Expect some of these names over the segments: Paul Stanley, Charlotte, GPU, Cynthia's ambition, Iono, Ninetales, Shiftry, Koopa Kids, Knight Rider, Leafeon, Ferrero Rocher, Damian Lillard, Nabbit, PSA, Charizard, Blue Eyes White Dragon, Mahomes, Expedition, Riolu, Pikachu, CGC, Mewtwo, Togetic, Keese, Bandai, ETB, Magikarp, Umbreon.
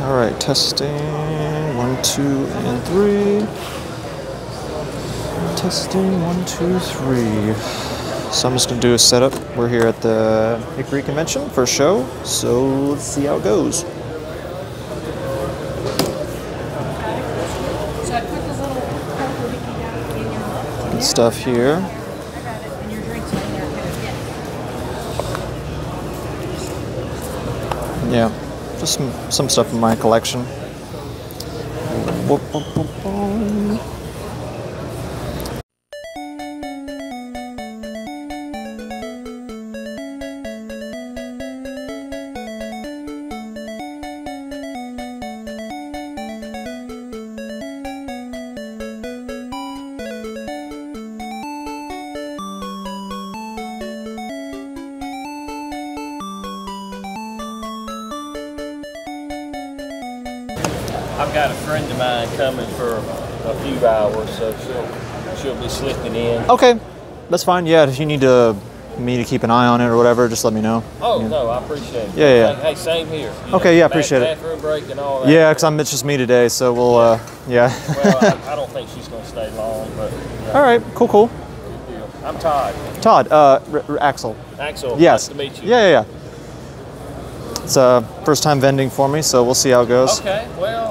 All right, testing 1, 2, and 3. Testing 1, 2, 3. So I'm just gonna do a setup. We're here at the Hickory Convention for a show, so let's see how it goes. Good stuff here. Yeah, just some stuff in my collection. I've got a friend of mine coming for a few hours, so she'll be slipping in. Okay, that's fine. Yeah, if you need me to keep an eye on it or whatever, just let me know. Oh, yeah. No, I appreciate it. Yeah, yeah. Hey, same here. Okay, yeah, appreciate it. Bathroom break and all that. Yeah, because it's just me today, so we'll, yeah. Well, I don't think she's going to stay long, but... All right, cool. I'm Todd. Todd, Axel. Axel, yes. Nice to meet you. Yeah. It's first time vending for me, so we'll see how it goes. Okay, well...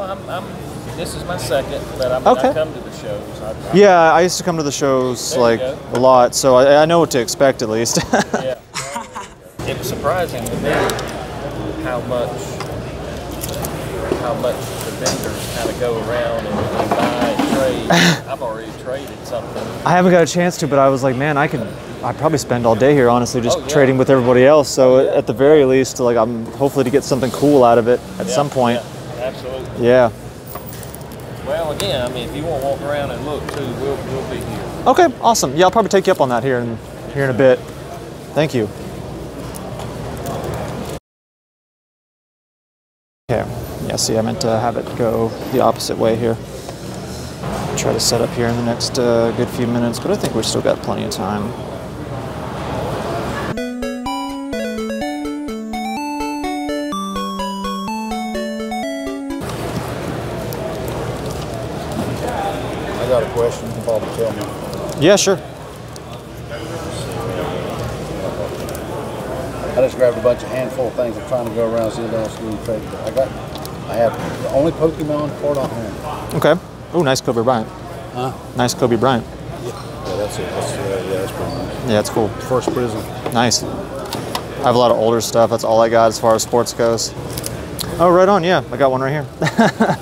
this is my second, but I come to the shows. I used to come to the shows a lot, so I know what to expect at least. Yeah. It was surprising to me how much the vendors kind of go around and buy and trade. I've already traded something. I haven't got a chance to, but I was like, man, I'd probably spend all day here, honestly, just trading with everybody else. So at the very least, I'm hopefully to get something cool out of it at some point. Yeah. Absolutely. Yeah. Well, again, if you want to walk around and look too, we'll be here. Okay, awesome. Yeah, I'll probably take you up on that here in a bit. Thank you. Okay. Yeah. See, I meant to have it go the opposite way here. Try to set up here in the next good few minutes, but I think we've still got plenty of time. Question you can probably tell me. Yeah, sure. I just grabbed a handful of things I'm trying to go around and see if else can trade. I have the only Pokemon card on hand. Okay. Oh, nice Kobe Bryant. Huh? Nice Kobe Bryant. Yeah, that's it. That's pretty nice. Yeah, it's cool. First prison. Nice. I have a lot of older stuff. That's all I got as far as sports goes. Oh, right on. Yeah, I got one right here. Hi.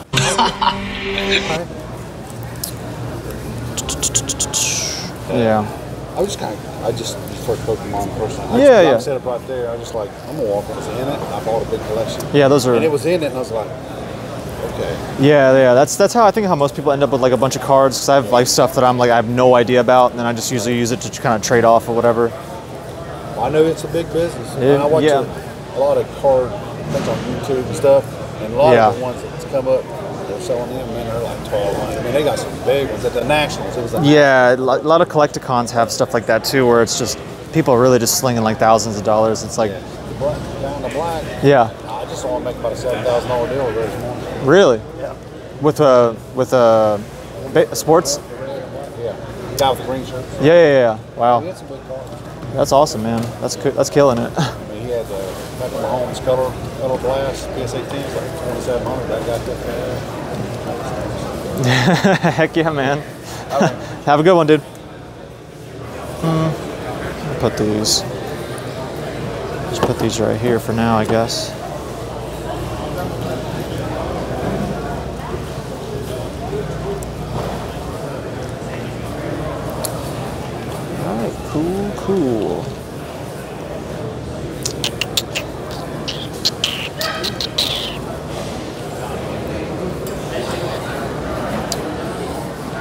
Yeah. I just for Pokemon person. I set up right there. I just I'm gonna walk. I was in it. I bought a big collection. Yeah, those are. And it was in it, and I was like, okay. Yeah. That's how I think most people end up with a bunch of cards. Cause I have stuff that I have no idea about, and then I just usually use it to kind of trade off or whatever. Well, I know it's a big business. I watch a lot of card things on YouTube and stuff, and a lot of the ones that's come up. They're selling them, man, they're like 12. I mean, they got some big ones at the Nationals. It was like a lot of Collecticons have stuff like that too, where it's just people are really just slinging thousands of dollars. It's like down the black. Yeah. I just want to make about a $7,000 deal this morning. Really? Yeah. With sports. Yeah. The guy with the green shirt. Yeah. Wow. He had some big cars. That's awesome, man. That's killing it. He had the Mahomes color glass PSA 10, it's like 2,700. I got that. Heck yeah, man. Have a good one, dude. Put these. Just put these right here for now, I guess. All right, cool.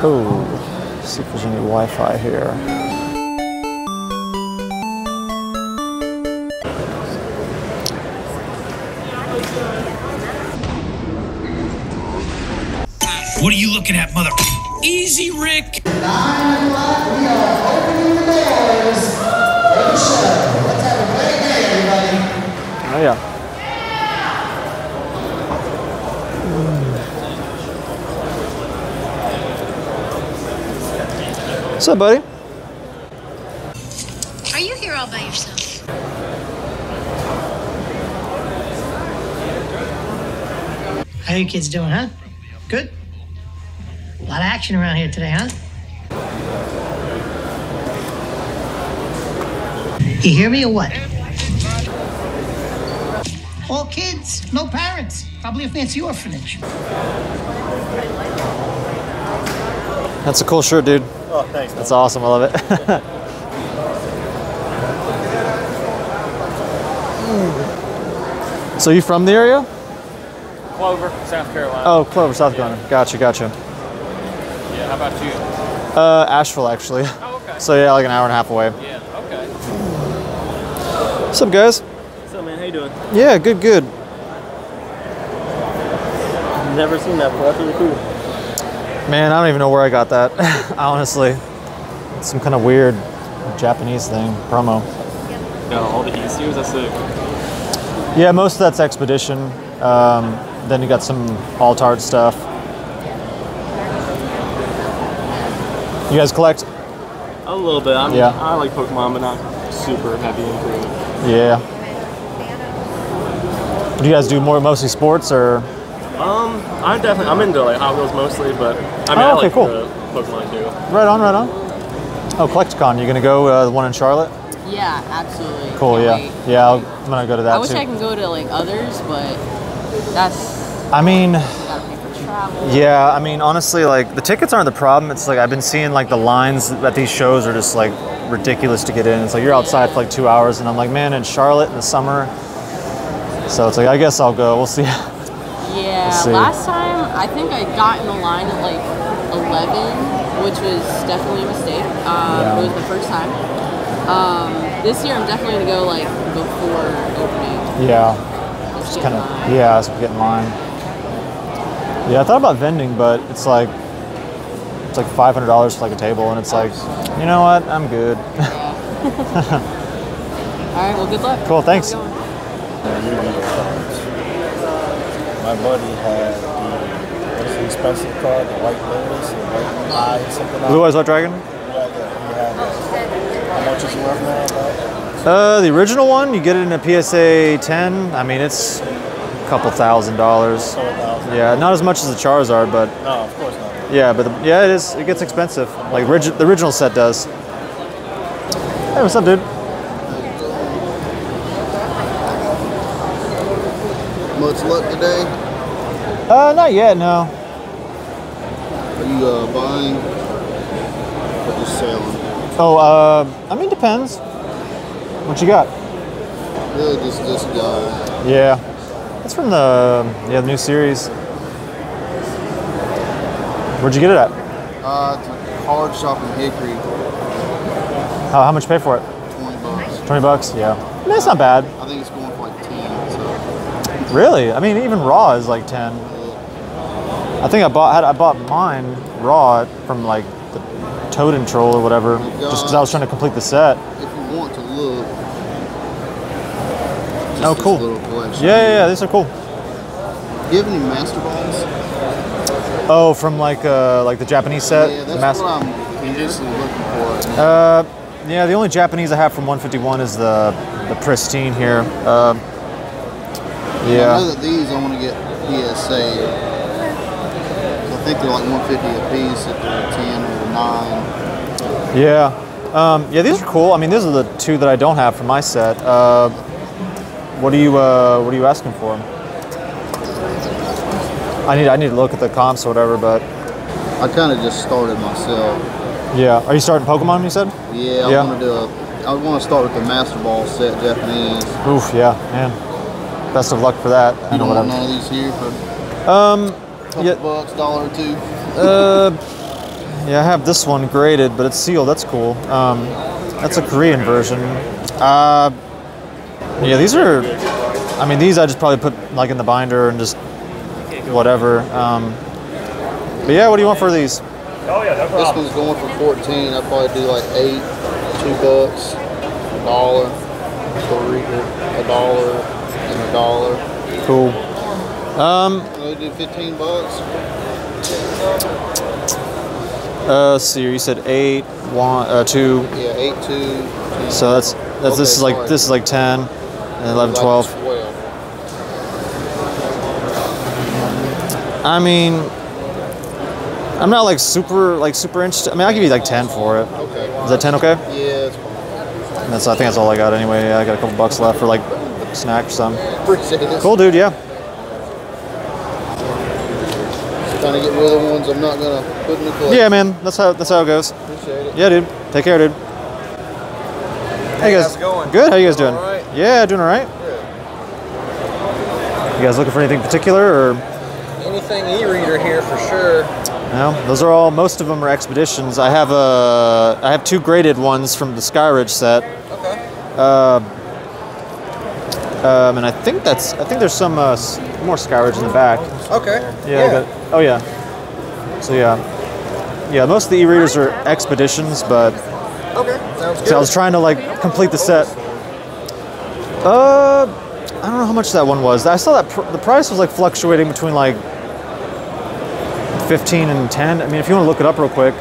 Oh, let's see if there's any Wi-Fi here. What are you looking at, mother? Easy, Rick. 9 o'clock. We are opening the doors. Let's have a great day, everybody. Oh yeah. What's up, buddy? Are you here all by yourself? How you kids doing, huh? Good? A lot of action around here today, huh? You hear me or what? All kids, no parents. Probably a fancy orphanage. That's a cool shirt, dude. Oh, thanks. That's awesome. I love it. So you from the area? Clover, South Carolina. Oh, Clover, South Carolina. Yeah. Gotcha, gotcha. Yeah, how about you? Asheville, actually. Oh, okay. So yeah, like an hour and a half away. Yeah, okay. What's up, guys? What's up, man? How you doing? Yeah, good, good. Never seen that before. That's really cool. Man, I don't even know where I got that, honestly. It's some kind of weird Japanese thing, promo. Yeah, no, all the ECUs, that's sick. Yeah, most of that's Expedition. Then you got some Altart stuff. You guys collect? A little bit. I mean, yeah. I like Pokemon, but not super heavy into it. Yeah. Do you guys do more mostly sports or? I'm into like Hot Wheels mostly, but I mean, oh, okay, I like cool. The Pokemon too. Right on, right on. Oh, Collecticon, you gonna go the one in Charlotte? Yeah, absolutely. Cool, yeah. Yeah, I'm gonna go to that too. I wish I can go to like others, but that's. I mean. Yeah, I mean, honestly, like, the tickets aren't the problem. It's like, I've been seeing, like, the lines at these shows are just, like, ridiculous to get in. It's like, you're outside for, like, 2 hours, and I'm like, man, in Charlotte in the summer. So it's like, I guess I'll go. We'll see. Yeah, we'll see. Last time, I think I got in the line at, like, 11, which was definitely a mistake. Yeah. It was the first time. This year, I'm definitely going to go, like, before opening. Yeah. Just kind of, yeah, let's get in line. Yeah, I thought about vending, but it's like $500 for like a table, and it's like, you know what, I'm good. Yeah. All right, well, good luck. Cool, thanks. My buddy had the expensive card, the white lilies, the white eye, something like that. Blue Eyes White Dragon? How much is it worth now? The original one, you get it in a PSA 10. I mean, it's a couple $1,000. Yeah, not as much as the Charizard, but no, of course not. Yeah, but the, yeah, it is. It gets expensive. Like the original set does. Hey, what's up, dude? Much luck today? Not yet, no. Are you buying or just selling? Oh, I mean, depends. What you got? Really, just this guy. Yeah. It's from the new series. Where'd you get it at? It's a card shop in Hickory. How much you pay for it? 20 bucks. 20 bucks? Yeah. I mean, it's not bad. I think it's going for like 10, so. Really? I mean, even raw is like 10. I think I bought mine raw from like the Toad and Troll or whatever, just because I was trying to complete the set. If you want to look. Oh, cool. Yeah, these are cool. Do you have any Master Balls? Oh, from like the Japanese set? Yeah, that's what I'm interested in looking for. Yeah, the only Japanese I have from 151 is the Pristine here. Yeah. I know that these I want to get PSA. I think they're like 150 a piece if they're 10 or 9. Yeah. Yeah, these are cool. I mean, these are the two that I don't have from my set. What are you asking for? I need to look at the comps or whatever, but I kind of just started myself. Yeah. Are you starting Pokemon? You said. Yeah. I want to do I want to start with the Master Ball set, Japanese. Oof. Yeah. Man. Best of luck for that. You don't want none of these here for. $100, $1 or $2. Yeah. I have this one graded, but it's sealed. That's cool. That's a Korean version. Yeah, these are, I mean, these I just probably put like in the binder and just whatever. But yeah, what do you want for these? Oh yeah, no problem. This one's going for 14. I'd probably do like 8, $2, $1, $3, $1, and $1. Cool. Do $15? Let's see, you said 8, 1, 2. Yeah, 8, 2. 10. So that's okay, this is like sorry. This is like 10, and 11, 12. 12. I mean, I'm not like super interested. I mean, I'll give you like 10 for it. Okay. Is that 10 okay? Yeah. That's fine. That's I think that's all I got anyway. Yeah, I got a couple bucks left for like snack or something. Cool, dude. Yeah. Trying to get rid of the ones I'm not gonna put in the collection. Yeah, man, that's how it goes. Appreciate it. Yeah, dude. Take care, dude. Hey guys, how's it going? Good. How you guys doing? All right. Yeah, doing all right. Yeah. You guys looking for anything particular or? Anything e-reader here for sure. No, those are all. Most of them are Expeditions. I have 2 graded ones from the Skyridge set. Okay. And I think there's some more Skyridge in the back. Okay. Yeah. Oh yeah. So yeah. Most of the e-readers are Expeditions, but. Okay. Sounds good. So I was trying to like complete the set. I don't know how much that one was. I saw that the price was like fluctuating between like 15 and 10. I mean, if you want to look it up real quick.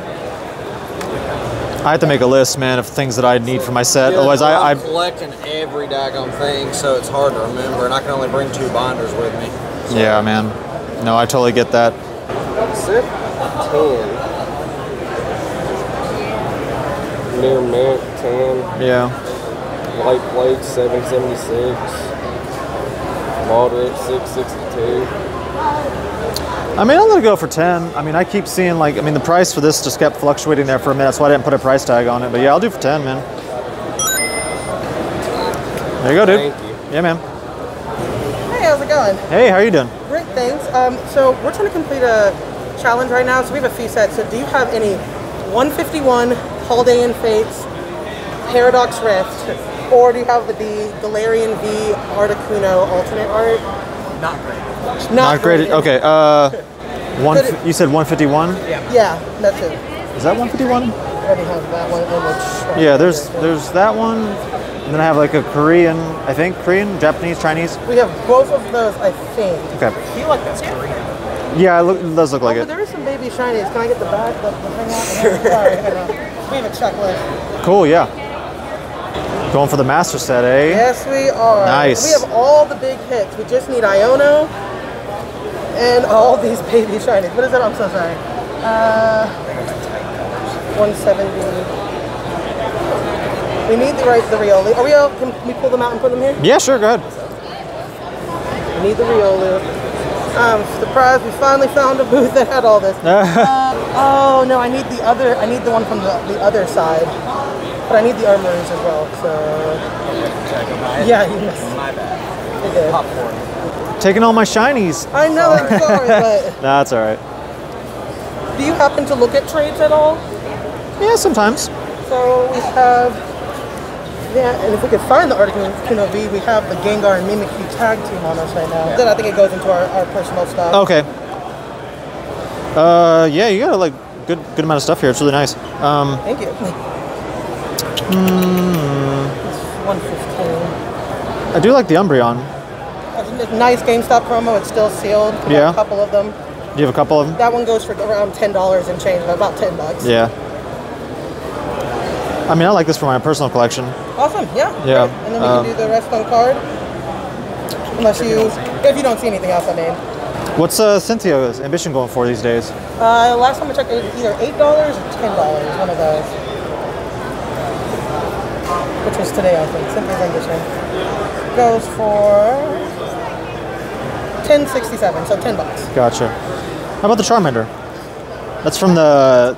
I have to make a list, man, of things that I need for my set. Yeah, otherwise, I'm collecting every daggone thing, so it's hard to remember, and I can only bring 2 binders with me. So. Yeah, man. No, I totally get that. That's it. 10. Near Mint, 10. Yeah. Light plate, 776. Moderate, 662. I mean, I'm gonna go for 10. I mean, I keep seeing like, I mean, the price for this just kept fluctuating there for a minute. That's why I didn't put a price tag on it. But yeah, I'll do for 10, man. There you go, dude. Thank you. Yeah, man. Hey, how's it going? Hey, how are you doing? Great, thanks. So we're trying to complete a challenge right now. So we have a few sets. So do you have any 151 Kaldaien Fates, Paradox Rift, or do you have the Galarian V Articuno alternate art? Not great. Not graded. Okay. You said 151. Yeah, that's it. Is that 151? Yeah, there's that one, and then I have like a Korean, I think Korean, Japanese, Chinese. We have both of those, I think. Okay. I feel like that's Korean. Yeah, it does look like it. But there is some baby shinies. Can I get the bag? Sure. We have a checklist. Cool. Yeah. Going for the master set, eh? Yes, we are. Nice. We have all the big hits. We just need Iono and all these baby shinies. What is that? I'm so sorry. 170. We need the Riolu. Are we all? Can we pull them out and put them here? Yeah, sure. Go ahead. We need the Riolu. Surprised we finally found a booth that had all this. Oh no, I need the other. I need the one from the other side. But I need the armorers as well, so... Yeah, yes. My bad. Okay. Taking all my shinies. I know, I'm sorry, but... Nah, it's all right. Do you happen to look at trades at all? Yeah, sometimes. So we have... Yeah, and if we could find the Articuno V, we have the Gengar and Mimikyu tag team on us right now. Yeah. Then I think it goes into our personal stuff. Okay. Yeah, you got like good amount of stuff here. It's really nice. Thank you. It's 115. I do like the Umbreon. Nice GameStop promo. It's still sealed. Yeah. A couple of them. Do you have a couple of them? That one goes for around $10 and change, about $10. Yeah. I mean, I like this for my personal collection. Awesome. Yeah. Yeah. Great. And then we can do the rest on card. Unless you, if you don't see anything else, I mean. What's Cynthia's ambition going for these days? Last time I checked, it was either $8 or $10. One of those. Which was today, I think. Cynthia's ambition goes for $10.67, so $10. Gotcha. How about the Charmander? That's from the.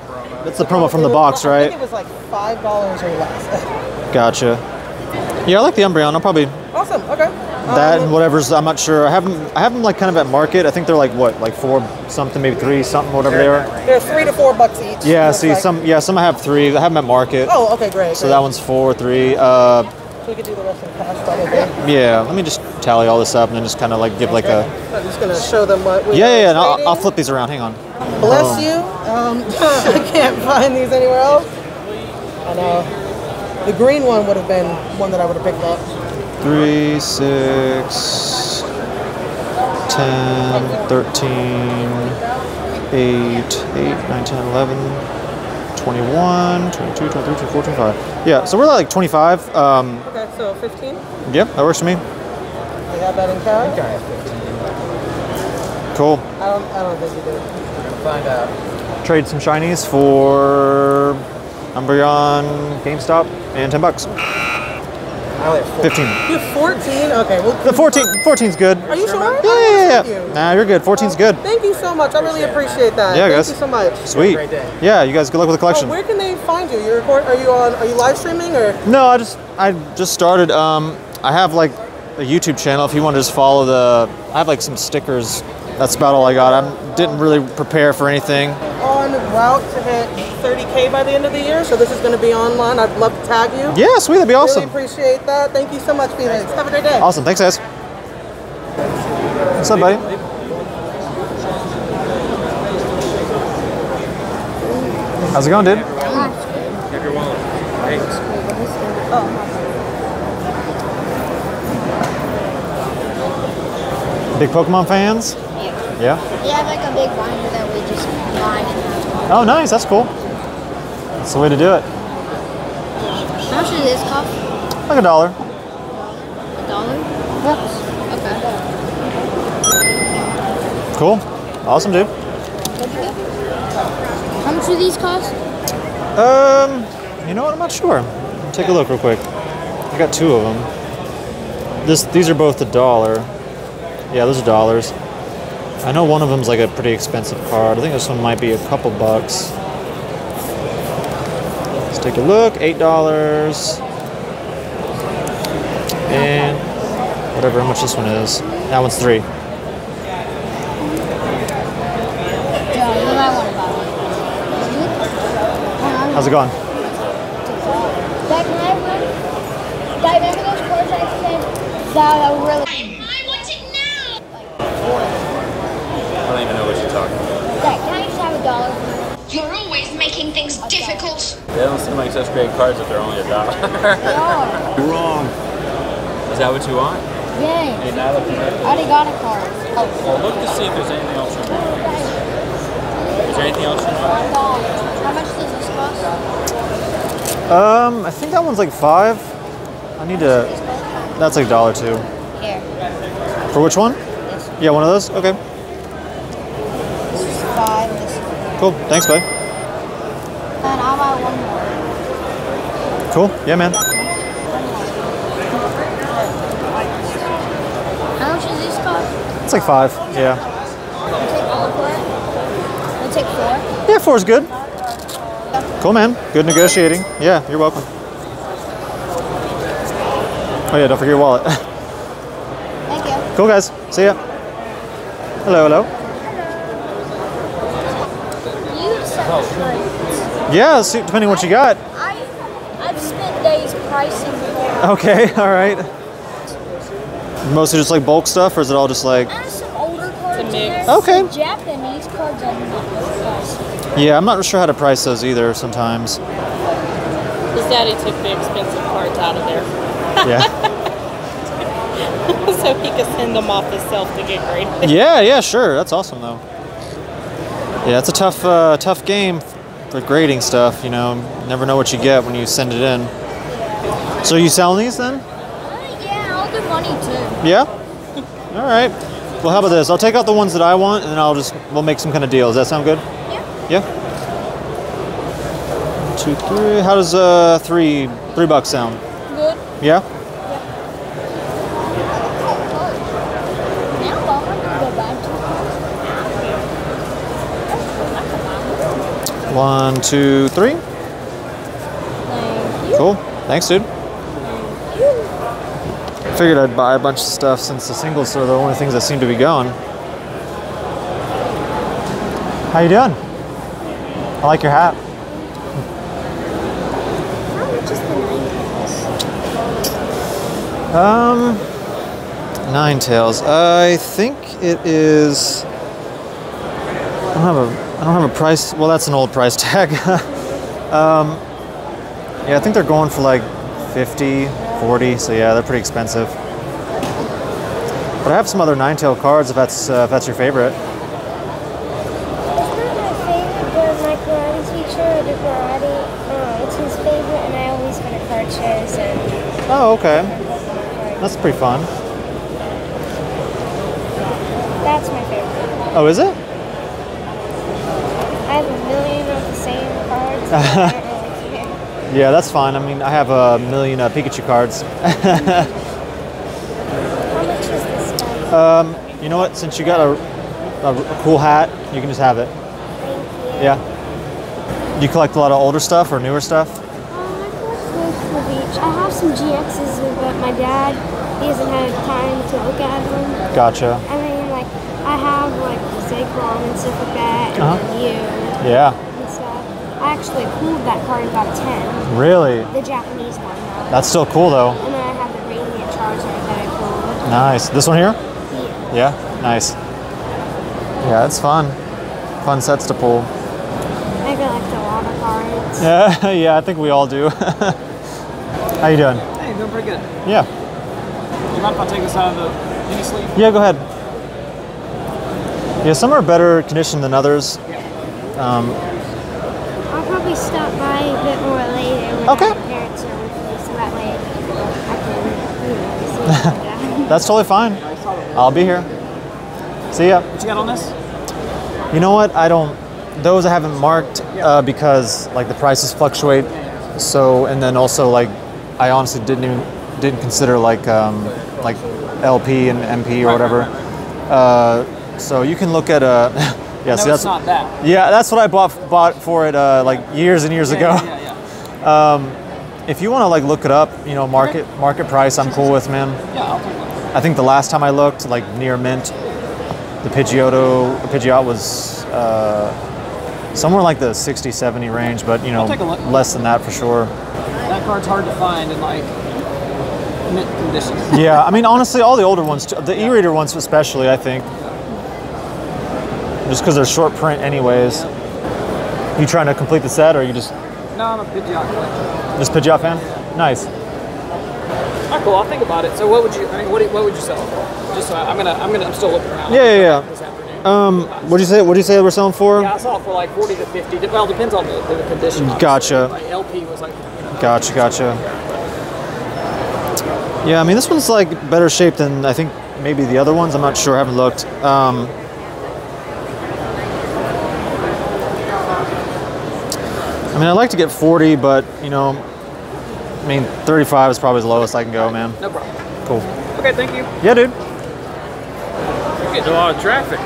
That's the promo from the box, right? I think it was like $5 or less. Gotcha. Yeah, I like the Umbreon. I'll probably. Awesome. Okay. That and whatever's. I'm not sure. I have them like kind of at market. I think they're like what, like 4 something, maybe 3 something, whatever they are. They're $3 to $4 each. Yeah. See, like some I have 3. I have them at market. Oh, okay, great. So great. That one's 4 or 3. So we could do the rest in cash, probably. Yeah. Let me just tally all this up and then just kind of like give like a. I'm just gonna show them what. We yeah. And I'll flip these around. Hang on. Bless you. I can't find these anywhere else. I know. The green one would have been one that I would have picked up. 3, 6, 10, 13, 8, 9, 10, 11. 21, 22, 23, 24, 25. Yeah, so we're like 25. Okay, so 15? Yep, that works for me. We got that in carry? I have 15. Cool. I don't think you did. We're going to find out. Trade some shinies for Umbreon, GameStop, and 10 bucks. I have 14. 15. You have 14? Okay. Well, the 14's good. Are you sure? Yeah, yeah, yeah. Nah, you're good. 14's good. Thank you so much. I really appreciate that. Yeah, guys. Thank you so much. Sweet. Have a great day. Yeah, you guys. Good luck with the collection. Oh, where can they find you? You record? Are you on? Are you live streaming or? No, I just started. I have like a YouTube channel. If you want to just follow the, I have like some stickers. That's about all I got. I didn't really prepare for anything. On route to hit 30K by the end of the year, so this is going to be online. I'd love to tag you. Yeah, sweet. That'd be awesome. Really appreciate that. Thank you so much, Felix. Have a great day. Awesome. Thanks, guys. What's up, buddy? How's it going, dude? Have your wallet. Thanks. Oh. Big Pokemon fans? Yeah. Yeah? We have like a big binder that we just line and have. Oh, nice. That's cool. That's the way to do it. How much is this cost? Like $1. $1? Yeah. Okay. Cool. Awesome, dude. How much do these cost? You know what? I'm not sure. Take a look real quick. I got two of them. These are both $1. Yeah, those are $1. I know one of them's like a pretty expensive card. I think this one might be a couple bucks. Take a look, $8, and whatever how much this one is. That one's $3. How's it going? Back night when I remember those cards I said that were really. I want it now. I don't even know what you're talking about. Dad, can I just have $1? You're always making things difficult. They don't seem like such great cards if they're only $1. They are. You're wrong. Is that what you want? Yeah. Hey, I already got a card. Oh. Well, look to see if there's anything else you want. Is there anything else you want? How much does this cost? I think that one's like $5. I need to. That's like $1 too. Here. For which one? This one. Yeah, one of those? Okay. This is $5. Cool. Thanks, bud. And I'll buy one more. Cool. Yeah, man. How much is this cost? It's like $5. Yeah. I'll take $4. Yeah, $4 is good. Cool, man. Good negotiating. Yeah, you're welcome. Oh yeah, don't forget your wallet. Thank you. Cool, guys. See ya. Hello, hello. Yeah, see, depending on what you got. I've spent days pricing for. Okay, all right. Mostly just like bulk stuff, or is it all just like? There's some older cards. There's okay. Some Japanese cards I'm not pricing. Yeah, I'm not sure how to price those either sometimes. His daddy took the expensive cards out of there. Yeah. So he could send them off himself to get graded. Yeah, yeah, sure. That's awesome though. Yeah, it's a tough, tough game for grading stuff. You know, never know what you get when you send it in. So you selling these then? Yeah, I'll get money too. Yeah. All right. Well, how about this? I'll take out the ones that I want, and then we'll make some kind of deal. Does that sound good? Yeah. Yeah. 2, 3. How does $3 sound? Good. Yeah. One, two, three. Thank you. Cool. Thanks, dude. Thank you. Figured I'd buy a bunch of stuff since the singles are the only things that seem to be going. How you doing? I like your hat. How much is the Ninetales? Ninetales. I think it is. I don't have a price. Well, that's an old price tag. Yeah, I think they're going for like 50, 40. So yeah, they're pretty expensive. But I have some other Ninetales cards if that's your favorite. It's not my favorite, but my karate teacher show to karate. It's his favorite, and I always go to card shows. And oh, okay. That's pretty fun. That's my favorite. Oh, is it? I have a million of the same cards. I don't really care. Yeah, that's fine. I mean, I have a million Pikachu cards. How much is this one? You know what? Since you got a cool hat, you can just have it. Thank you. Yeah. You collect a lot of older stuff or newer stuff? I collect things from the beach. I have some GXs, but my dad, he hasn't had time to look at them. Gotcha. I mean, like, I have, like, Saquon and stuff like that, and you. Yeah. And stuff. I actually pulled that card and got a 10. Really? The Japanese one. Though. That's still cool, though. And then I have the Radiant Charizard that I pulled. Nice. This one here? Yeah. Yeah? Nice. Yeah, it's fun. Fun sets to pull. I collect a lot of cards. Yeah, yeah, I think we all do. How you doing? Hey, doing pretty good. Yeah. Do you mind if I take this out of the mini sleeve? Yeah, go ahead. Yeah, some are better conditioned than others. Yeah. I'll probably stop by a bit more later when okay. My parents are with me, so that way I can, you know, see. That's totally fine. I'll be here. See ya. What you got on this? You know what? I don't. Those I haven't marked because like the prices fluctuate. So and then also like I honestly didn't consider like LP and MP or whatever. So you can look at a. Yeah, no, see, that's not that. Yeah, that's what I bought for it like years and years ago. If you want to like look it up, you know, market price. I'm cool with, man. Yeah, I'll take that. I think the last time I looked, like near mint. The Pidgeot was somewhere like the 60, 70 range, but you know, less than that for sure. That card's hard to find in like mint condition. Yeah, I mean, honestly, all the older ones, the e-reader ones especially, I think. Just because they're short print anyways. Yeah. You trying to complete the set, or are you just... No, I'm a Pidgeot collector. Just Pidgeot fan? Yeah. Nice. Alright, cool. I'll think about it. So what would you, I mean, what would you sell for? Just so I'm still looking around. Yeah, yeah, yeah. What did you say they were selling for? Yeah, I saw it for like 40 to 50. Well, it depends on the condition. Obviously. Gotcha. Like LP was like, you know, gotcha. Like yeah, I mean, this one's like better shape than I think maybe the other ones. I'm not sure. I haven't looked. I mean, I'd like to get 40, but you know, I mean, 35 is probably the lowest I can go, man. No problem. Cool. Okay, thank you. Yeah, dude. You're getting a lot of traffic on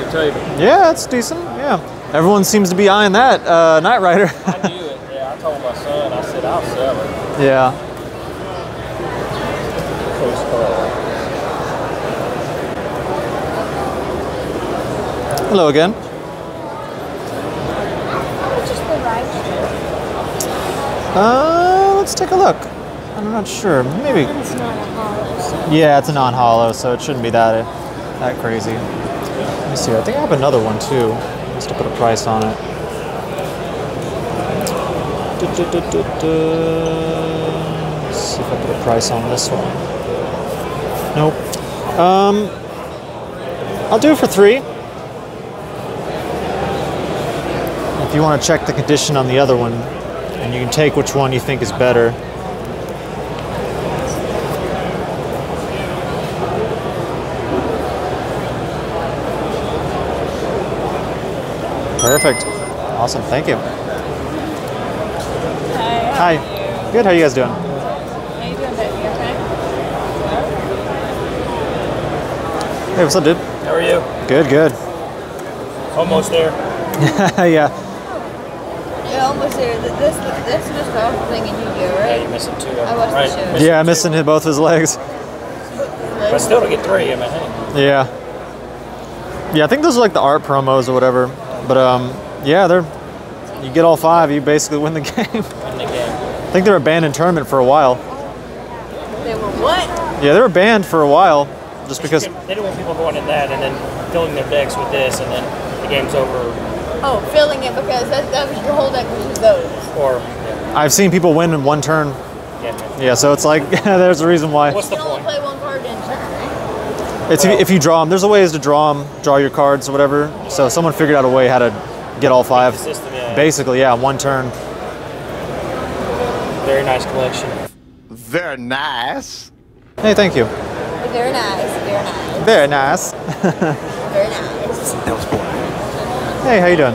your table. Yeah, it's decent. Yeah. Everyone seems to be eyeing that Knight Rider. I knew it. Yeah, I told my son. I said, I'll sell it. Yeah. Hello again. How much is the ride? Let's take a look. I'm not sure. Maybe. It's non-hollow, so. Yeah, it's a non-hollow, so it shouldn't be that crazy. Let me see. I think I have another one too. Just to put a price on it. Let's see if I put a price on this one. Nope. I'll do it for 3. If you want to check the condition on the other one. And you can take which one you think is better. Perfect. Awesome. Thank you. Hi. Hi. Good. How are you guys doing? How you doing, baby? You okay? Hello? Hey, what's up, dude? How are you? Good, good. Almost there. Yeah. Almost there. That's just the awful thing in Yu-Gi-Oh, right? Yeah, you're missing 2. I watched the show. Yeah, I'm missing both his legs. But I still don't get 3 in my hand. Yeah. Yeah, I think those are like the art promos or whatever. But yeah, they're. You get all 5, you basically win the game. I think they were banned in tournament for a while. They were what? Yeah, they were banned for a while, just because. They don't want people going in that and then filling their decks with this, and then the game's over. Oh, filling it because that was your whole deck was those. Or yeah. I've seen people win in one turn. Yeah. Yeah, so it's like there's a reason why. What's the point? You only play one card in turn. It's well, if you draw them. There's a ways to draw your cards or whatever. So someone figured out a way how to Get all five. The system, yeah. Basically, yeah, one turn. Very nice collection. Very nice. Hey, thank you. Very nice, very nice. Very nice. Very nice. That was boring. Hey, how you doing?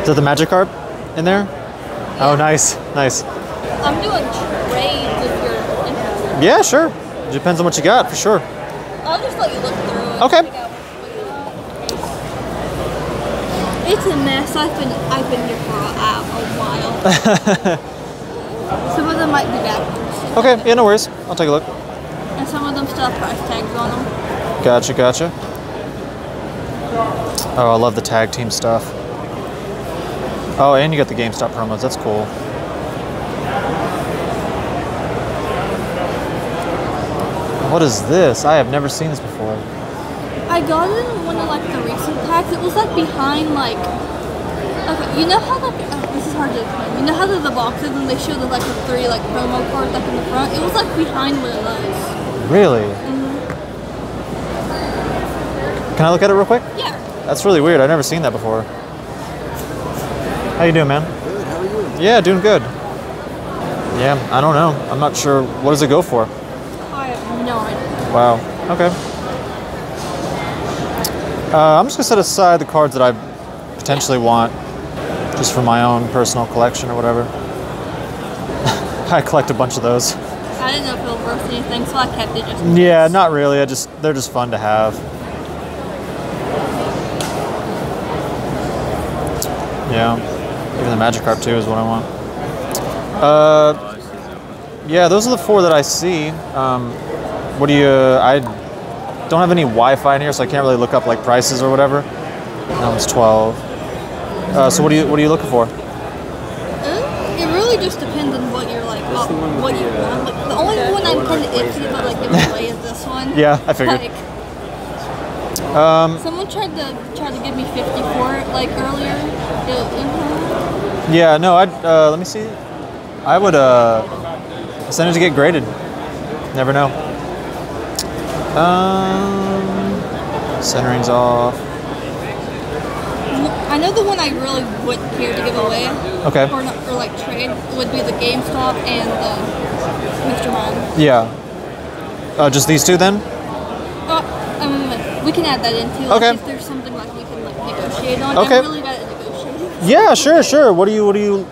Is that the Magikarp in there? Yeah. Oh, nice, nice. I'm doing trades if you're interested. Yeah, sure. Depends on what you got, for sure. I'll just let you look through it. Okay. It's a mess. I've been here for a while. Some of them might be backwards. Okay, yeah, no worries. I'll take a look. And some of them still have price tags on them. Gotcha, gotcha. Oh, I love the tag team stuff. Oh, and you got the GameStop promos. That's cool. What is this? I have never seen this before. I got it in one of like the recent packs. It was like behind like, okay, you know how like, oh, this is hard to explain. You know how there's the boxes and they show the like the three like promo cards like in the front? It was like behind one of those. Really? Mm-hmm. Can I look at it real quick? Yeah. That's really weird. I've never seen that before. How you doing, man? Good, how are you? Yeah, doing good. Yeah, I don't know. I'm not sure. What does it go for? Wow. Okay. I'm just gonna set aside the cards that I potentially want, just for my own personal collection or whatever. I collect a bunch of those. I didn't know if it was worth anything, so I kept it just. Yeah, not really. They're just fun to have. Yeah. Even the Magikarp too is what I want. Yeah, those are the four that I see. What do you, I don't have any Wi-Fi in here, so I can't really look up like prices or whatever. That one's 12. So what are you looking for? It really just depends on what you're like, what you want. Like, the only one I'm kind of iffy about like giving away is this one. Yeah, I figured. Like, someone tried to give me 50 for it like earlier. Yeah, no, I'd let me see. I would send it to get graded. Never know. Centering's off. I know the one I really would care to give away. Okay. Or, not, or like trade would be the GameStop and the Mr. Mahomes. Yeah. Just these two then? We can add that in too. Okay. Like if there's something like we can like negotiate on. Okay. I'm really bad at negotiating. Yeah, sure, sure. What do you What would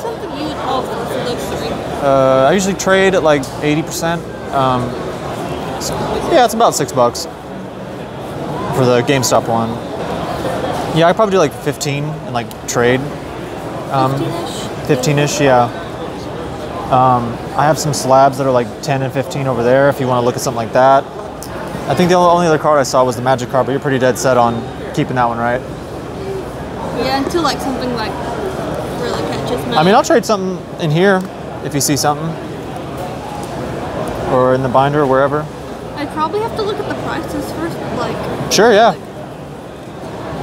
something you would offer for those three? I usually trade at like 80%. Yeah, it's about $6 for the GameStop one. Yeah, I probably do like 15 and like trade. 15-ish, yeah. I have some slabs that are like 10 and 15 over there if you want to look at something like that. I think the only other card I saw was the Magikarp, but you're pretty dead set on keeping that one, right? Yeah, until like something like really catches me. I mean, I'll trade something in here if you see something. Or in the binder, wherever. I'd probably have to look at the prices first, like. Sure, yeah. Like,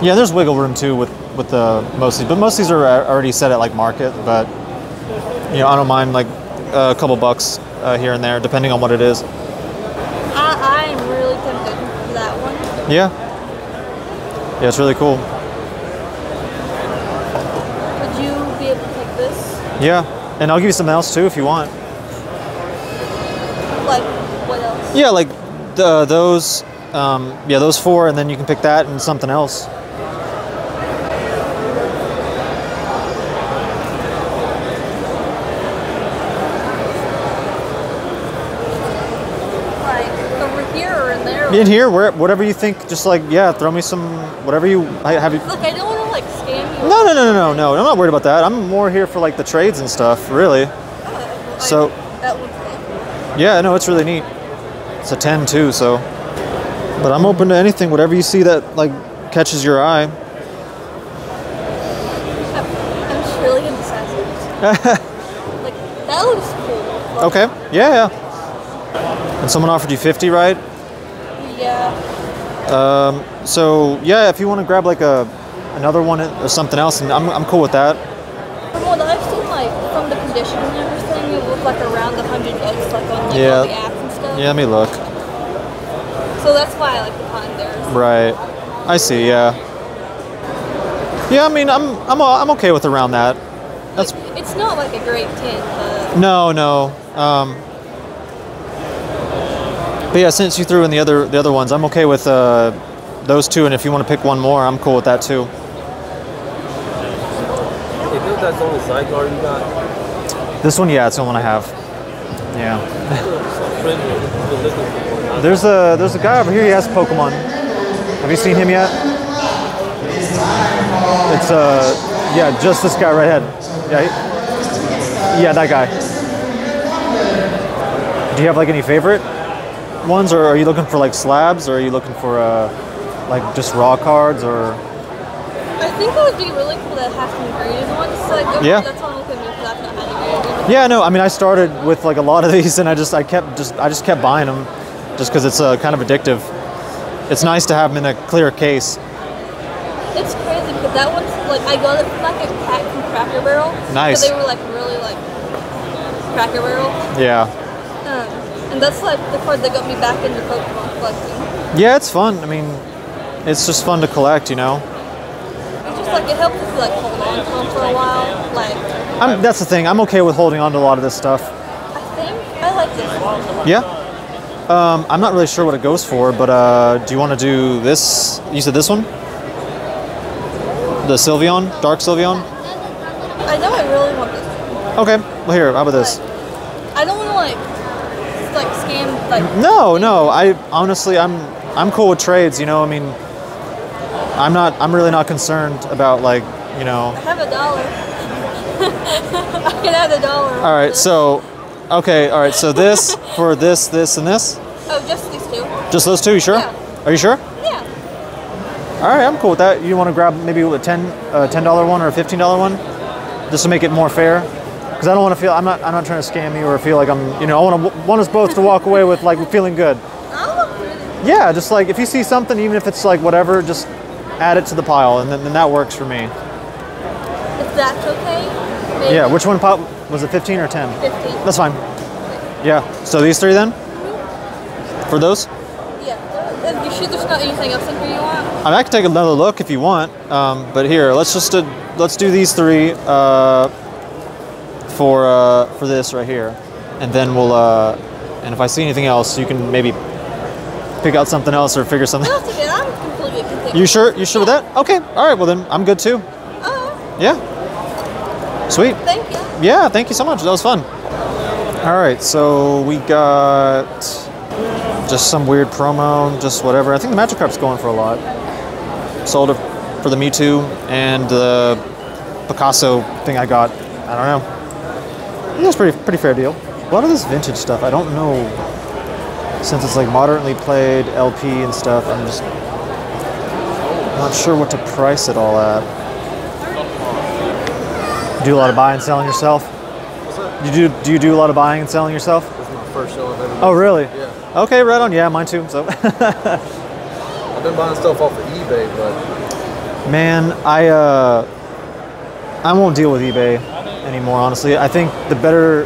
yeah, there's wiggle room too with the mostly, but most of these are already set at like market. But you know, I don't mind like a couple bucks here and there, depending on what it is. I'm really tempted for that one. Yeah. Yeah, it's really cool. Would you be able to take this? Yeah, and I'll give you something else too if you want. Yeah, like those, yeah, those four, and then you can pick that and something else. Like over here or in there? In here, where, whatever you think. Just like, yeah, throw me some, whatever you have. You... Look, I don't want to like scam you. No. I'm not worried about that. I'm more here for like the trades and stuff, really. Oh, so. That looks good. Yeah, no, it's really neat. It's a 10 too, so. But I'm open to anything, whatever you see that like catches your eye. I'm just really indecisive. Like that looks cool. Okay. Yeah, yeah. And someone offered you 50, right? Yeah. So yeah, if you want to grab like another one or something else, and I'm cool with that. From what I've seen, like from the condition and everything, it looked like around $100 like on like yeah. On the app. Yeah, let me look. So that's why I like the pond there. Right. I see. Yeah. Yeah. I mean, I'm okay with around that. That's. Like, it's not like a great tint. But... No, no. But yeah, since you threw in the other ones, I'm okay with those two. And if you want to pick one more, I'm cool with that too. You think that's only Zygarde you got? This one, yeah, it's the one I have. Yeah. There's a guy over here. He has Pokemon. Have you seen him yet? It's yeah, just this guy right ahead. Yeah, yeah, that guy. Do you have like any favorite ones, or are you looking for like slabs, or are you looking for like just raw cards, or? I think it would be really cool to have some graded ones. So, like, yeah. That's what I'm looking for. That's not how to grade. Yeah, no. I mean, I started with like a lot of these, and I just kept buying them, just because it's kind of addictive. It's nice to have them in a clear case. It's crazy because that one's like I got it from like a cat from Cracker Barrel. Nice. So they were like really like Cracker Barrel. Yeah. And that's like the card that got me back into Pokemon collecting. Yeah, it's fun. I mean, it's just fun to collect, you know. Like it helps if you like hold on to them for a while. Like that's the thing. I'm okay with holding on to a lot of this stuff. I think I like this one. Yeah. I'm not really sure what it goes for, but do you want to do this? You said this one? The Sylveon? Dark Sylveon? I know I really want this one. Okay. Well here, how about this? Like, I don't want to like scam like. No, no. I honestly I'm cool with trades, you know, I mean I'm really not concerned about like, you know. I have $1. I can have $1. All right. So, okay. All right. So this for this, and this. Oh, just these two. Just those two? You sure? Yeah. Are you sure? Yeah. All right. I'm cool with that. You want to grab maybe a $10 one or a $15 one, just to make it more fair, because I don't want to feel I'm not trying to scam you or feel like I'm, you know, I want us both to walk away with like feeling good. Yeah. Just like if you see something, even if it's like whatever, just. Add it to the pile, and then that works for me. If that's okay. Maybe. Yeah, which one pop was it? 15 or 10? 15. That's fine. Yeah. So these three then? Mm-hmm. For those? Yeah. You sure there's not anything else in here you want? I mean, I can take another look if you want, but here let's do these three for this right here, and then we'll and if I see anything else, you can maybe pick out something else or figure something. That's okay. I'm completely confused. You sure? You sure with that? Okay. All right. Well then, I'm good too. Yeah. Sweet. Thank you. Yeah. Thank you so much. That was fun. All right. So we got just some weird promo, just whatever. I think the Magikarp's going for a lot. Sold it for the Mewtwo and the Picasso thing I got. I don't know. That's pretty fair deal. A lot of this vintage stuff, I don't know. Since it's like moderately played LP and stuff, I'm just not sure what to price it all at. Do a lot of buying and selling yourself? What's that? Do you do a lot of buying and selling yourself? That's my first show I've ever done. Oh really? Yeah. Okay, right on. Yeah, mine too. So I've been buying stuff off of eBay, but man, I won't deal with eBay anymore. Honestly, I think the better.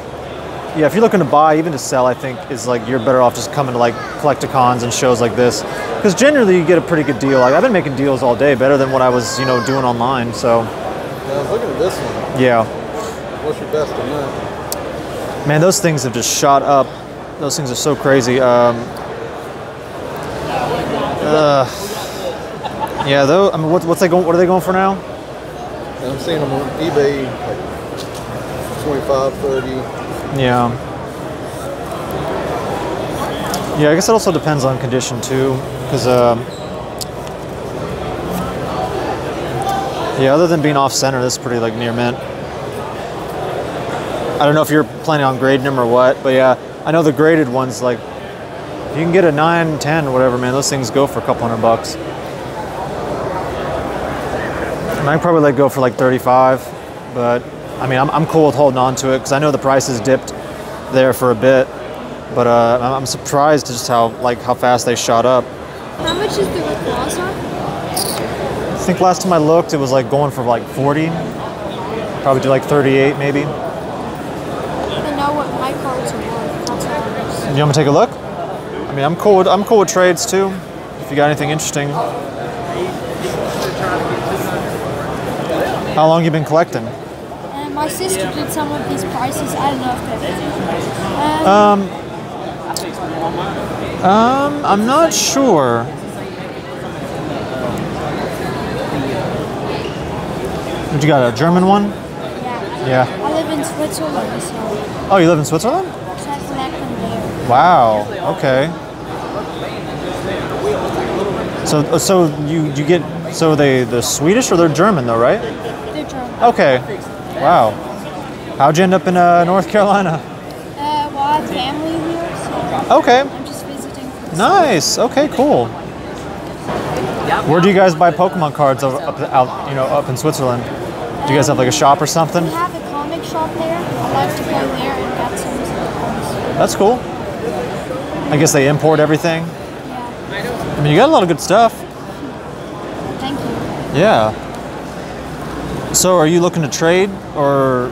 Yeah, if you're looking to buy, even to sell, I think is like you're better off just coming to like Collecticons and shows like this, because generally you get a pretty good deal. Like I've been making deals all day, better than what I was, you know, doing online. So. Yeah, I was looking at this one. Yeah. What's your best on that? Man, those things have just shot up. Those things are so crazy. Yeah, though. I mean, what are they going for now? Yeah, I'm seeing them on eBay, like 25, 30. Yeah. Yeah, I guess it also depends on condition too, because yeah, other than being off center, this is pretty like near mint. I don't know if you're planning on grading them or what, but yeah, I know the graded ones, like you can get a 9, 10 or whatever, man, those things go for a couple $100. And I'd probably like go for like 35, but I mean, I'm cool with holding on to it because I know the price has dipped there for a bit, but I'm surprised just how fast they shot up. How much is the Rayquaza? I think last time I looked, it was like going for like 40, probably do like 38 maybe. I know what my cards are worth. You want me to take a look? I mean, I'm cool with trades too. If you got anything interesting. How long you been collecting? My sister did some of these prices. I don't know if they're I'm not sure. What, you got a German one? Yeah. Yeah. I live in Switzerland, so. Oh, you live in Switzerland? So I collect them there. Wow. Okay. So the Swedish or they're German though, right? They're German. Okay. Wow. How'd you end up in North Carolina? Well, I have family here, so. Okay. I'm just visiting. Nice. Okay. Cool. Where do you guys buy Pokemon cards up in Switzerland? Do you guys have like a shop or something? We have a comic shop there. I like to go there and get some comics. That's cool. I guess they import everything. Yeah. I mean, you got a lot of good stuff. Thank you. Yeah. So, are you looking to trade, or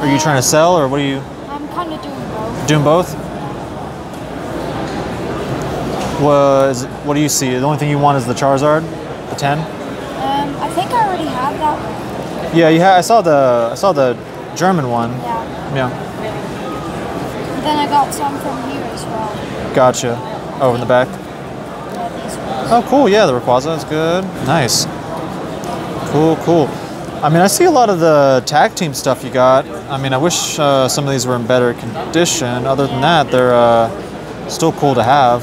are you trying to sell, or what are you? I'm kind of doing both. Doing both? What do you see? The only thing you want is the Charizard, the 10? I think I already have that one. Yeah, I saw the German one. Yeah. Yeah. And then I got some from here as well. Gotcha. Oh, in the back. Yeah, these ones. Oh, cool. Yeah, the Rayquaza is good. Nice. Cool, cool. I mean, I see a lot of the tag team stuff you got. I mean, I wish some of these were in better condition. Other than that, they're still cool to have.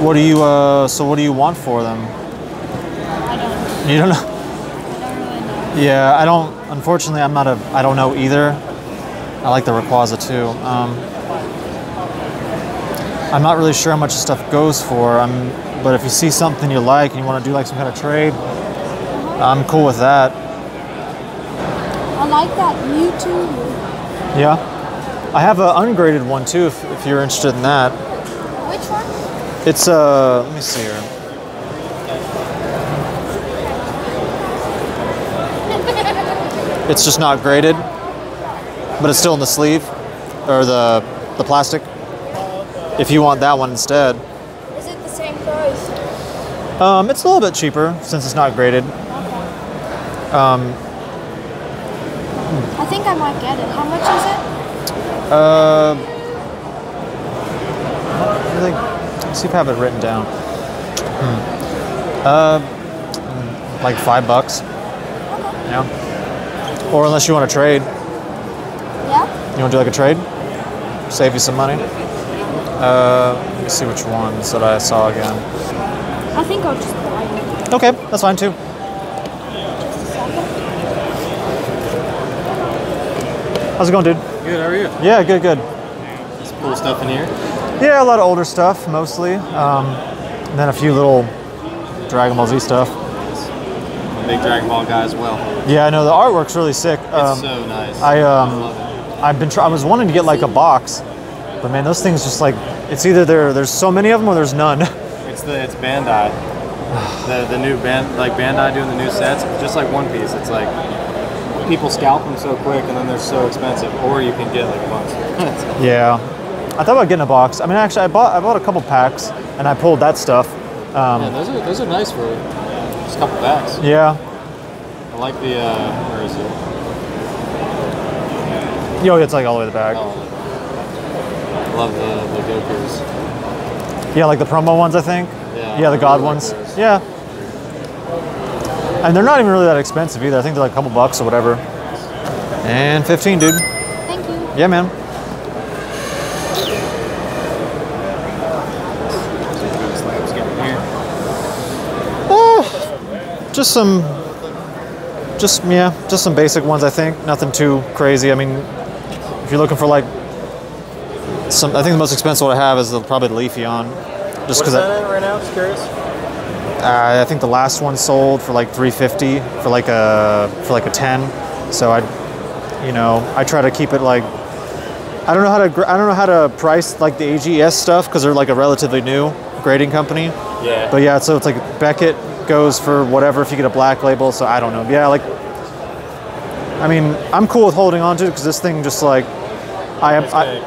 What do you what do you want for them? I don't know. You don't know? I don't really know. Yeah, unfortunately I don't know either. I like the Rayquaza too. I'm not really sure how much stuff goes for. But if you see something you like and you want to do like some kind of trade, I'm cool with that. I like that Mewtwo. Yeah. I have an ungraded one too if you're interested in that. Which one? It's let me see here. It's just not graded, but it's still in the sleeve or the plastic. If you want that one instead. Is it the same price? It's a little bit cheaper since it's not graded. Okay. I think I might get it. How much is it? Let's see if I have it written down. Like $5. Okay. Yeah. Or unless you want to trade. Yeah. You want to do like a trade? Save you some money. Let me see which ones that I saw again. I think I'll just buy it. Okay, that's fine too. Just a second. How's it going, dude? Good. How are you? Yeah, good, good. There's cool stuff in here. Yeah, a lot of older stuff, mostly. And then a few little Dragon Ball Z stuff. Big Dragon Ball guy as well. Yeah, I know. The artwork's really sick. It's so nice. I love it. I was wanting to get like a box, but man, those things just like, it's either there's so many of them or there's none. It's Bandai. The new Bandai doing the new sets, just like One Piece. It's like people scalp them so quick and then they're so expensive, or you can get like a bunch. Yeah. I thought about getting a box. I mean, actually, I bought a couple packs, and I pulled that stuff. Yeah, those are nice for just a couple packs. Yeah. I like the where is it? Yo, it's like all the way to the back. I love the Gokus. Yeah, like the promo ones, I think. Yeah. Yeah, the God ones. Those. Yeah. And they're not even really that expensive either. I think they're like a couple bucks or whatever. And 15, dude. Thank you. Yeah, man. Just some basic ones, I think. Nothing too crazy. I mean, if you're looking for like some, I think the most expensive one I have is probably the Leafeon. Just because that right now, just curious. I think the last one sold for like $350 for like a 10. So I try to keep it like, I don't know how to price like the AGS stuff because they're like a relatively new grading company. Yeah. But yeah, so it's like Beckett goes for whatever if you get a black label, so I don't know. Yeah, like, I mean, I'm cool with holding on to it because this thing just like, it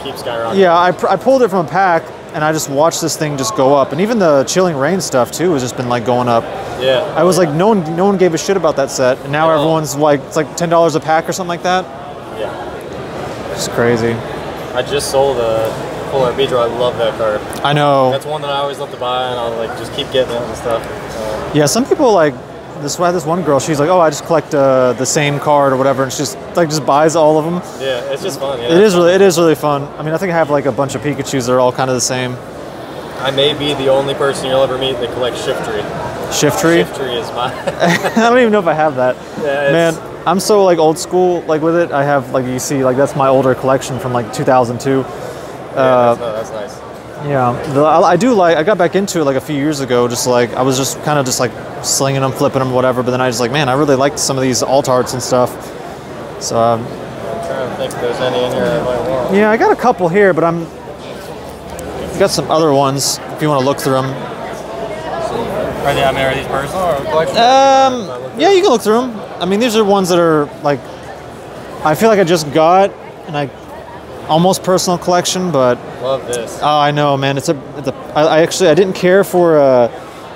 keeps skyrocketing. Yeah, I pulled it from a pack and I just watched this thing just go up, and even the Chilling Rain stuff too has just been like going up. Yeah. I was like, no one gave a shit about that set, and now everyone's like, it's like $10 a pack or something like that. Yeah. It's crazy. I just sold a full art Pidgeot. I love that card. I know. That's one that I always love to buy, and I'll like just keep getting it and stuff. Yeah, some people like. This one girl, she's like, oh, I just collect the same card or whatever, and she just like buys all of them. Yeah, it's just fun. Yeah, it is really fun. I mean, I think I have like a bunch of Pikachus that are all kind of the same. I may be the only person you'll ever meet that collects Shiftry. Shiftry? Shiftry is mine. I don't even know if I have that. Yeah, man, I'm so like old school like with it. I have like you see like that's my older collection from like 2002. Yeah, that's nice. Yeah, I do like. I got back into it like a few years ago. Just like I was just kind of just like slinging them, flipping them, whatever. But then I just like, man, I really liked some of these alt arts and stuff. So I'm trying to think if there's any in here that I might want. Yeah, I got a couple here, but I've got some other ones if you want to look through them. Are they? I mean, are these personal or collection? Yeah, you can look through them. I mean, these are ones that are like I feel like I just got and I. Almost personal collection, but love this. Oh, I know, man. I didn't care for.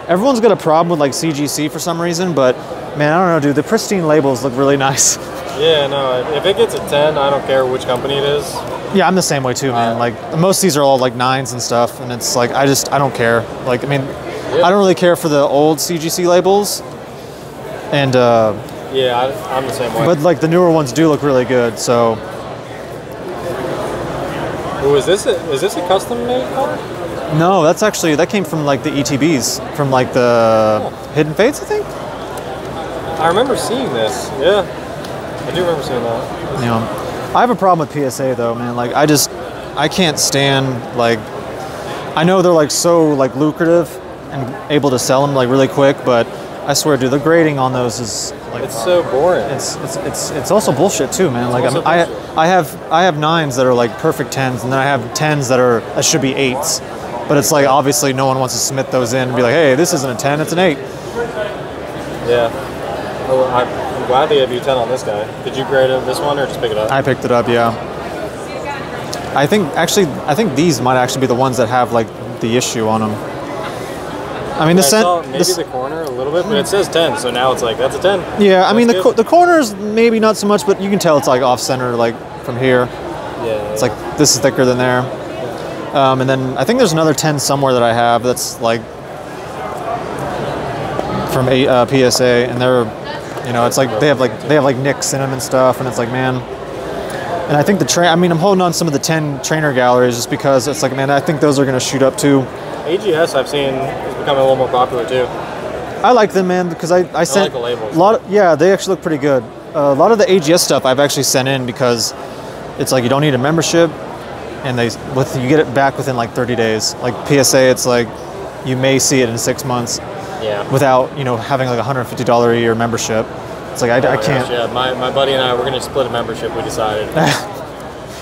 Everyone's got a problem with like CGC for some reason, but man, I don't know, dude. The pristine labels look really nice. Yeah, no. If it gets a 10, I don't care which company it is. Yeah, I'm the same way too, man. Like most of these are all like 9s and stuff, and it's like I don't care. Like I mean, yeah. I don't really care for the old CGC labels, and yeah, I'm the same way. But like the newer ones do look really good, so. Ooh, is this a custom made card? No, that's actually that came from like the ETBs from like the Hidden Fates, I think. I remember seeing this. Yeah, I do remember seeing that. You know, I have a problem with PSA though, man. Like I can't stand like I know they're like so like lucrative and able to sell them like really quick, but I swear, dude, the grading on those is like it's so boring. It's also bullshit too, man. Like I have 9s that are like perfect 10s, and then I have 10s that should be 8s, but it's like obviously no one wants to submit those in and be like, hey, this isn't a 10, it's an 8. Yeah, well, I'm glad they gave you 10 on this guy. Did you grade this one or just pick it up? I picked it up, yeah. I think these might actually be the ones that have like the issue on them. I mean, I saw the corner a little bit, but it says 10, so now it's like, that's a 10. Yeah, I mean, the corner's maybe not so much, but you can tell it's like off-center, like from here. Yeah. It's like, this is thicker than there. Yeah. And then I think there's another 10 somewhere that I have that's like from a PSA, and they're, you know, it's like, they have like nicks in them and stuff, and it's like, man. And I think I mean, I'm holding on some of the 10 trainer galleries just because it's like, man, I think those are going to shoot up too. AGS I've seen is becoming a little more popular too. I like them, man, because I sent like a lot. Yeah, they actually look pretty good. A lot of the AGS stuff I've actually sent in because it's like you don't need a membership, and you get it back within like 30 days. Like PSA, it's like you may see it in 6 months. Yeah. Without you know having like a $150 a year membership, it's like I can't. Gosh, yeah, my buddy and I we're gonna split a membership. We decided.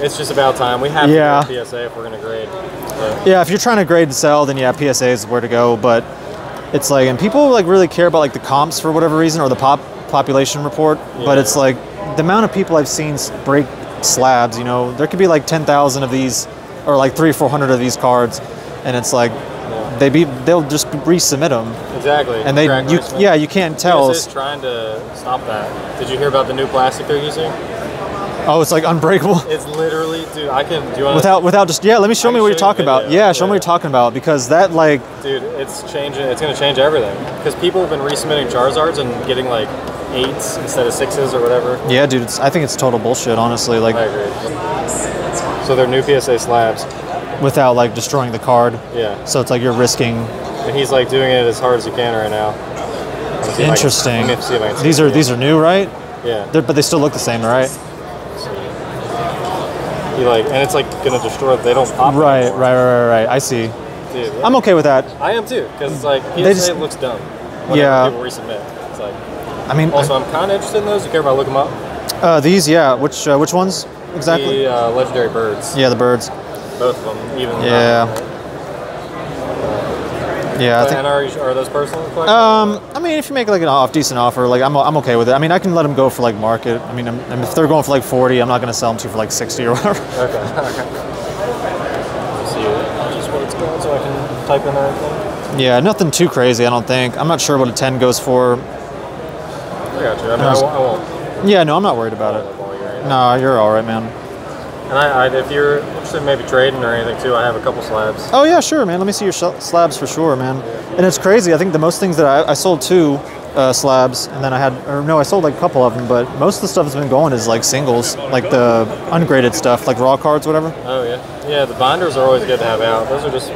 It's just about time. We have to go to PSA if we're gonna grade. But. Yeah, if you're trying to grade and sell, then yeah, PSA is where to go. But it's like, and people like really care about like the comps for whatever reason or the population report. Yeah. But it's like the amount of people I've seen break slabs. You know, there could be like 10,000 of these, or like 300 or 400 of these cards, and it's like they'll just resubmit them. Exactly. And you can't tell. PSA's trying to stop that. Did you hear about the new plastic they're using? Oh, it's like unbreakable. It's literally, dude. I can do without just yeah. Let me show me what you're talking about. Yeah, show me what you're talking about because that like. Dude, it's changing. It's gonna change everything because people have been resubmitting Charizards and getting like 8s instead of 6s or whatever. Yeah, dude. I think it's total bullshit, honestly. Like. I agree. So they're new PSA slabs. Without like destroying the card. Yeah. So it's like you're risking. And he's like doing it as hard as he can right now. Interesting. These are new, right? Yeah. But they still look the same, right? And it's like gonna destroy it. They don't pop. Right. I see. Dude, I'm okay with that. I am too, because it's like PSA looks dumb. Yeah. People resubmit. It's like. I mean. Also, I'm kind of interested in those. You care about looking them up? These, yeah. Which ones exactly? The legendary birds. Yeah, the birds. Both of them, even. Yeah. Yeah. I think, and are those personal collections? I mean, if you make like an decent offer, like I'm okay with it. I mean, I can let them go for like market. I mean, if they're going for like 40, I'm not gonna sell them for like 60 or whatever. Okay. Let's see just what it's called, so I can type in everything. Yeah, nothing too crazy, I don't think. I'm not sure what a 10 goes for. I got you. I mean, I won't. Yeah, no, I'm not worried about it. No, you're all right, man. And if you're interested in maybe trading or anything too, I have a couple slabs. Oh yeah, sure, man. Let me see your slabs for sure, man. Yeah. And it's crazy. I think the most things that I sold two slabs, and then I had, or no, I sold like a couple of them, but most of the stuff that's been going is like singles, like the ungraded stuff, like raw cards, whatever. Oh yeah, yeah. The binders are always good to have out. Those are just.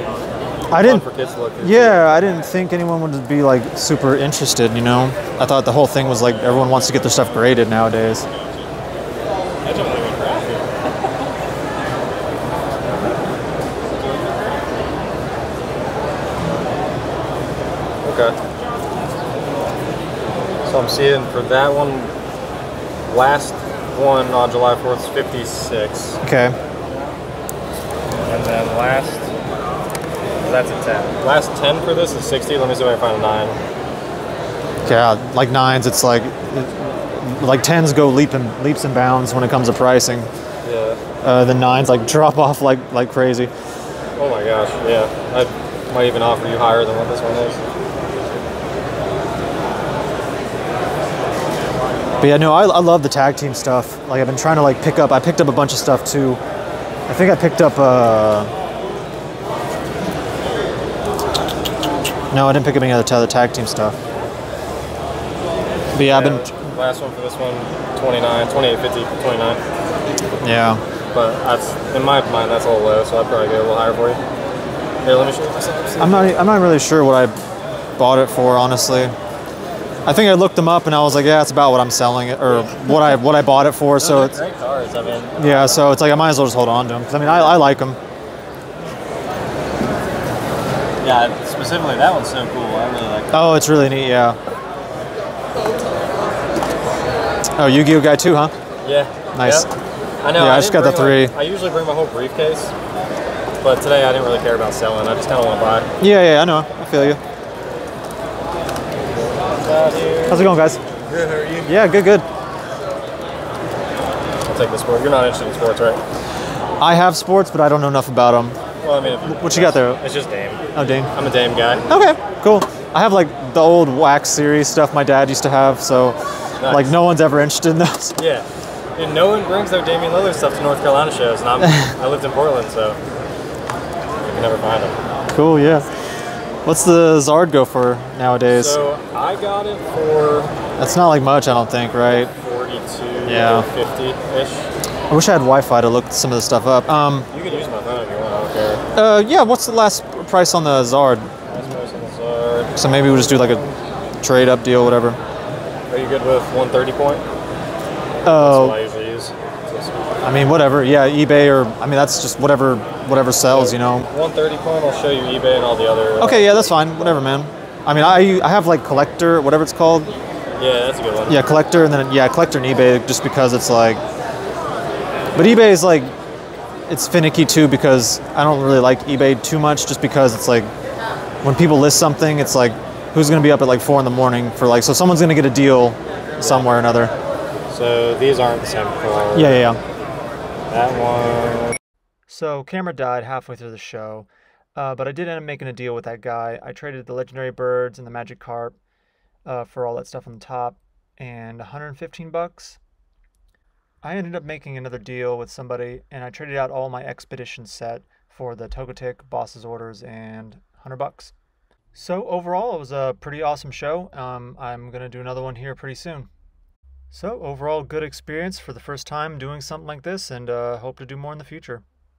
I didn't think anyone would be like super interested, you know. I thought the whole thing was like everyone wants to get their stuff graded nowadays. Okay. So I'm seeing for that one, last one on July 4th is 56. Okay. And then last. That's a 10. Last 10 for this is 60. Let me see if I can find a 9. Yeah, like 9s, it's like 10s go leaps and bounds when it comes to pricing. Yeah. The 9s like drop off like crazy. Oh my gosh, yeah. I might even offer you higher than what this one is. But yeah, no, I love the tag team stuff. Like I've been trying to like pick up, I picked up a bunch of stuff too. I think I picked up no, I didn't pick up any other tag team stuff. But yeah, I've been... Last one for this one, 28.50 for 29. Yeah. But that's, in my mind, that's a little low, so I'd probably go a little higher for you. Here, let me show you myself. I'm not really sure what I bought it for, honestly. I think I looked them up and I was like, yeah, that's about what I'm selling it, or what I bought it for, so it's... Great cards, I mean. Yeah, so it's like, I might as well just hold on to them, because I mean, I like them. Yeah, specifically that one's so cool. I really like that. Oh, it's really neat, yeah. Oh, Yu-Gi-Oh guy too, huh? Yeah. Nice. Yep. I know. Yeah, I just got the 3. Like, I usually bring my whole briefcase, but today I didn't really care about selling. I just kind of want to buy. Yeah, yeah, I know. I feel you. How's it going, guys? Good, how are you? Yeah, good, good. I'll take the sport. You're not interested in sports, right? I have sports, but I don't know enough about them. Well, I mean, what you got there? It's just Dame. Oh, Dame. I'm a Dame guy. Okay, cool. I have like the old wax series stuff my dad used to have, so nice. Like no one's ever interested in those. Yeah, and no one brings their Damian Lillard stuff to North Carolina shows, and I lived in Portland, so you can never find them. Cool, yeah. What's the Zard go for nowadays? So I got it for. That's not like much, I don't think, right? 42, yeah, 50-ish. I wish I had Wi-Fi to look some of this stuff up. You can use my phone if you want. I don't care. Yeah. What's the last price on the Zard? Last price on the Zard. So maybe we'll just do like a trade-up deal, whatever. Are you good with 130 point? Oh. That's what I usually use. I mean, whatever. Yeah, eBay or I mean, that's just whatever sells, so, you know. 130 point. I'll show you eBay and all the other. Okay. Yeah, that's fine. Whatever, man. I mean, I have like collector, whatever it's called. Yeah, that's a good one. Yeah, collector, and then yeah, collector and eBay, just because it's like. But eBay is like, it's finicky too because I don't really like eBay too much just because it's like, when people list something, it's like, who's gonna be up at like 4 in the morning for like, so someone's gonna get a deal somewhere or another. So these aren't the same color. Yeah, yeah, yeah. That one. So camera died halfway through the show, but I did end up making a deal with that guy. I traded the legendary birds and the Magikarp for all that stuff on the top and 115 bucks. I ended up making another deal with somebody, and I traded out all my Expedition set for the Togetic, Boss's Orders, and 100 bucks. So overall, it was a pretty awesome show. I'm going to do another one here pretty soon. So overall, good experience for the first time doing something like this, and hope to do more in the future.